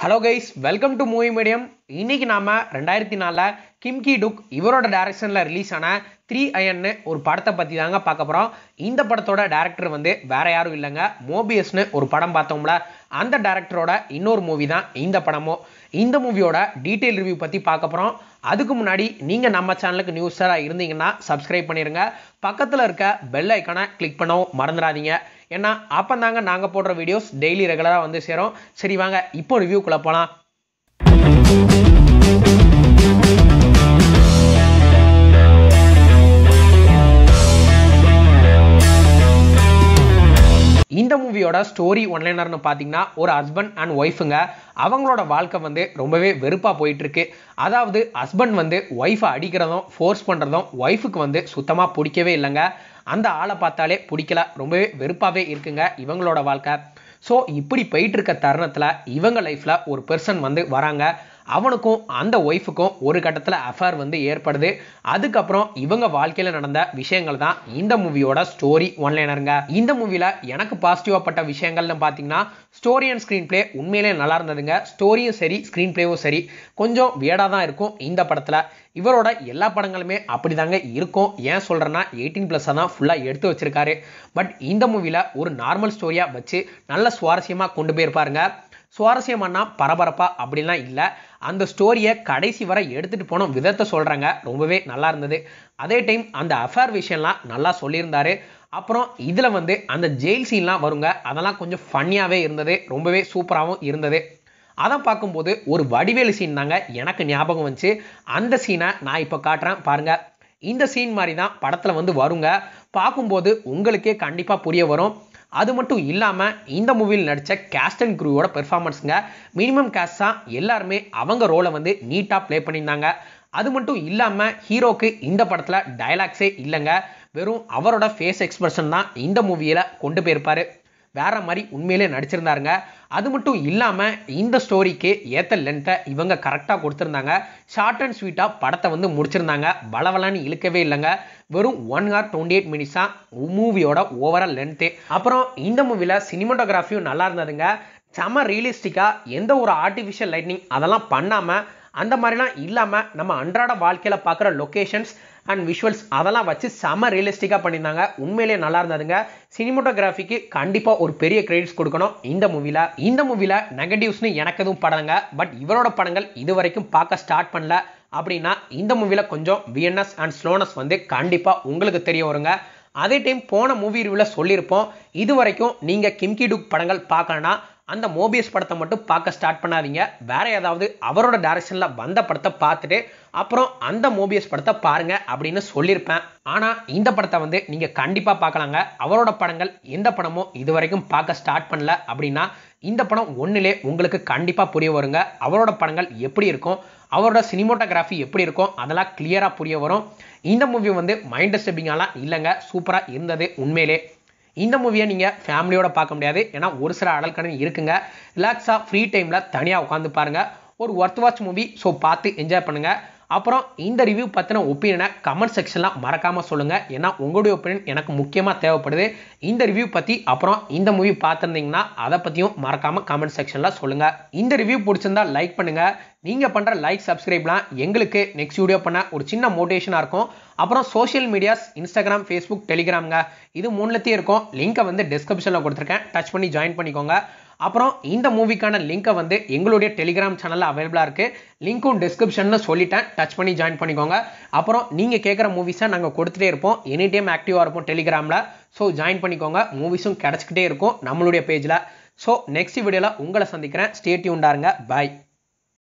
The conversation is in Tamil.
Hello guys, welcome to Movie Medium. இன்னைக்கு நாம 2004ல கிம் கி டுக் இவரோட டைரக்ஷன்ல ரிலீஸ் ஆன 3 Iron ஒரு படத்தை பத்தி தாங்க பார்க்க போறோம். இந்த படத்தோட டைரக்டர் வந்து வேற யாரும் இல்லங்க, மோபியஸ்னு ஒரு படம் பார்த்தோம்ல, அந்த டைரக்டரோட இன்னொரு மூவி தான் இந்த படமும். இந்த மூவியோட டீடைல் ரிவ்யூ பத்தி பார்க்க போறோம். அதுக்கு முன்னாடி நீங்க நம்ம சேனலுக்கு நியூஸரா இருந்தீங்கன்னா சப்ஸ்கிரைப் பண்ணிருங்க, பக்கத்துல இருக்க பெல் ஐகானை கிளிக் பண்ணவும் மறந்துடாதீங்க. ஏன்னா அப்பந்தாங்க நாங்க போடுற வீடியோஸ் டெய்லி ரெகுலரா வந்து சேரும். சரி வாங்க இப்போ ரிவ்யூக்குள்ள போலாம். இந்த மூவியோட ஸ்டோரி ஒன்லைனர்னு பார்த்தீங்கன்னா, ஒரு ஹஸ்பண்ட் அண்ட் ஒய்ஃபுங்க அவங்களோட வாழ்க்கை வந்து ரொம்பவே வெறுப்பாக போயிட்டுருக்கு. அதாவது ஹஸ்பண்ட் வந்து ஒய்ஃபை அடிக்கிறதும் ஃபோர்ஸ் பண்ணுறதும் ஒய்ஃபுக்கு வந்து சுத்தமாக பிடிக்கவே இல்லைங்க. அந்த ஆளை பார்த்தாலே பிடிக்கல, ரொம்பவே வெறுப்பாகவே இருக்குங்க இவங்களோட வாழ்க்கை. ஸோ இப்படி போயிட்டுருக்க தருணத்தில் இவங்க லைஃப்பில் ஒரு பெர்சன் வந்து வராங்க. அவனுக்கும் அந்த ஒய்ஃபுக்கும் ஒரு கட்டத்தில் அஃபேர் வந்து ஏற்படுது. அதுக்கப்புறம் இவங்க வாழ்க்கையில் நடந்த விஷயங்கள் தான் இந்த மூவியோட ஸ்டோரி ஒன்லைனருங்க. இந்த மூவியில் எனக்கு பாசிட்டிவாக பட்ட விஷயங்கள்னு பார்த்தீங்கன்னா, ஸ்டோரி அண்ட் ஸ்க்ரீன் பிளே உண்மையிலே நல்லா இருந்ததுங்க. ஸ்டோரியும் சரி ஸ்க்ரீன் பிளேவும் சரி கொஞ்சம் வியர்டாக தான் இருக்கும் இந்த படத்தில். இவரோட எல்லா படங்களுமே அப்படி தாங்க இருக்கும். ஏன் சொல்கிறேன்னா 18+ தான் ஃபுல்லாக எடுத்து வச்சிருக்காரு. பட் இந்த மூவியில் ஒரு நார்மல் ஸ்டோரியாக வச்சு நல்ல சுவாரஸ்யமாக கொண்டு போயிருப்பாருங்க. சுவாரஸ்யமானா பரபரப்பா அப்படின்லாம் இல்லை, அந்த ஸ்டோரியை கடைசி வரை எடுத்துகிட்டு போன விதத்தை சொல்கிறாங்க, ரொம்பவே நல்லா இருந்தது. அதே டைம் அந்த அஃபேர் விஷயம்லாம் நல்லா சொல்லியிருந்தாரு. அப்புறம் இதில் வந்து அந்த ஜெயில் சீன்லாம் வருங்க, அதெல்லாம் கொஞ்சம் ஃபன்னியாகவே இருந்தது, ரொம்பவே சூப்பராகவும் இருந்தது. அதை பார்க்கும்போது ஒரு வடிவேலு சீன் தாங்க எனக்கு ஞாபகம் வந்துச்சு. அந்த சீனை நான் இப்போ காட்டுறேன் பாருங்கள். இந்த சீன் மாதிரி தான் படத்தில் வந்து வருங்க, பார்க்கும்போது உங்களுக்கே கண்டிப்பாக புரிய வரும். அது மட்டும் இல்லாமல் இந்த மூவியில் நடித்த கேஸ்ட் அண்ட் க்ரூவோட பெர்ஃபார்மன்ஸுங்க, மினிமம் கேஸ்ட் தான், எல்லாருமே அவங்க ரோலை வந்து நீட்டாக ப்ளே பண்ணியிருந்தாங்க. அது மட்டும் இல்லாமல் ஹீரோக்கு இந்த படத்தில் டைலாக்ஸே இல்லைங்க, வெறும் அவரோட ஃபேஸ் எக்ஸ்பிரஷன் தான் இந்த மூவியில் கொண்டு போயிருப்பார். வேற மாதிரி உண்மையிலே நடிச்சிருந்தாருங்க. அது மட்டும் இல்லாமல் இந்த ஸ்டோரிக்கு ஏற்ற லென்த்தை இவங்க கரெக்டாக கொடுத்துருந்தாங்க. ஷார்ட் அண்ட் ஸ்வீட்டாக படத்தை வந்து முடிச்சிருந்தாங்க, பலவலான்னு இழுக்கவே இல்லைங்க. வெறும் 1 hour 28 minutes தான் மூவியோட ஓவரால் லென்த்து. அப்புறம் இந்த மூவியில் சினிமாட்டோகிராஃபியும் நல்லா இருந்ததுங்க. செம ரியலிஸ்டிக்காக எந்த ஒரு ஆர்டிஃபிஷியல் லைட்னிங் அதெல்லாம் பண்ணாமல், அந்த மாதிரிலாம் இல்லாமல் நம்ம அன்றாட வாழ்க்கையில் பார்க்குற லொக்கேஷன்ஸ் அண்ட் விஷுவல்ஸ் அதெல்லாம் வச்சு செம ரியலிஸ்டிக்காக பண்ணியிருந்தாங்க. உண்மையிலே நல்லா இருந்ததுங்க. சினிமாட்டோகிராஃபிக்கு கண்டிப்பாக ஒரு பெரிய கிரெடிட்ஸ் கொடுக்கணும் இந்த மூவியில். இந்த மூவியில் நெகட்டிவ்ஸ்னு எனக்கு எதுவும் படங்க, பட் இவரோட படங்கள் இது வரைக்கும் பார்க்க ஸ்டார்ட் பண்ணல அப்படின்னா இந்த மூவியில் கொஞ்சம் வியர்னஸ் அண்ட் ஸ்லோனஸ் வந்து கண்டிப்பாக உங்களுக்கு தெரிய வருங்க. அதே டைம் போன மூவி ரிவ்யூவில் சொல்லியிருப்போம், இது வரைக்கும் நீங்கள் கிம் கி டுக் படங்கள் பார்க்கலன்னா அந்த மோபியஸ் படத்தை மட்டும் பார்க்க ஸ்டார்ட் பண்ணாதீங்க. வேற ஏதாவது அவரோட டைரக்ஷனில் வந்த படத்தை பார்த்துட்டு அப்புறம் அந்த மோபியஸ் படத்தை பாருங்க அப்படின்னு சொல்லியிருப்பேன். ஆனால் இந்த படத்தை வந்து நீங்கள் கண்டிப்பாக பார்க்கலாங்க. அவரோட படங்கள் எந்த படமும் இது வரைக்கும் பார்க்க ஸ்டார்ட் பண்ணல அப்படின்னா இந்த படம் ஒன்றிலே உங்களுக்கு கண்டிப்பாக புரிய வருங்க. அவரோட படங்கள் எப்படி இருக்கும், அவரோட சினிமாட்டோகிராஃபி எப்படி இருக்கும், அதெல்லாம் கிளியராக புரிய வரும். இந்த மூவி வந்து மைண்ட் டிஸ்டர்பிங்காலாம் இல்லைங்க, சூப்பராக இருந்தது உண்மையிலே. இந்த மூவியை நீங்கள் ஃபேமிலியோட பார்க்க முடியாது, ஏன்னா ஒரு சில அடல் கடன் இருக்குங்க. ரிலாக்ஸாக ஃப்ரீ டைமில் தனியாக உட்காந்து பாருங்கள், ஒரு ஒர்த் வாட்ச் மூவி. ஸோ பார்த்து என்ஜாய் பண்ணுங்கள். அப்புறம் இந்த ரிவ்யூ பற்றின ஒப்பீனியனை கமெண்ட் செக்ஷனில் மறக்காமல் சொல்லுங்கள், ஏன்னா உங்களுடைய ஒப்பீனியன் எனக்கு முக்கியமாக தேவைப்படுது. இந்த ரிவ்யூ பற்றி அப்புறம் இந்த மூவி பார்த்துருந்தீங்கன்னா அதை பற்றியும் மறக்காமல் கமெண்ட் செக்ஷனில் சொல்லுங்கள். இந்த ரிவ்யூ பிடிச்சிருந்தா லைக் பண்ணுங்கள். நீங்கள் பண்ணுற லைக் சப்ஸ்கிரைப்லாம் எங்களுக்கு நெக்ஸ்ட் வீடியோ பண்ண ஒரு சின்ன மோட்டிவேஷனாக இருக்கும். அப்புறம் சோஷியல் மீடியாஸ் இன்ஸ்டாகிராம், ஃபேஸ்புக், டெலிகிராம்ங்க, இது 3லத்தையும் இருக்கும். லிங்கை வந்து டிஸ்கிரிப்ஷனில் கொடுத்துருக்கேன், டச் பண்ணி ஜாயின் பண்ணிக்கோங்க. அப்புறம் இந்த மூவிக்கான லிங்கை வந்து எங்களுடைய டெலிகிராம் சேனலில் அவைலபிளாக இருக்குது. லிங்க்கும் டிஸ்கிரிப்ஷனில் சொல்லிட்டேன், டச் பண்ணி ஜாயின் பண்ணிக்கோங்க. அப்புறம் நீங்கள் கேட்குற மூவிஸை நாங்கள் கொடுத்துட்டே இருப்போம், எனி டைம் ஆக்டிவாக இருப்போம் டெலிகிராமில். ஸோ ஜாயின் பண்ணிக்கோங்க, மூவிஸும் கிடச்சிக்கிட்டே இருக்கும் நம்மளுடைய பேஜில். ஸோ நெக்ஸ்ட் வீடியோவில் உங்களை சந்திக்கிறேன். ஸ்டே டியூன்டாருங்க, பாய்.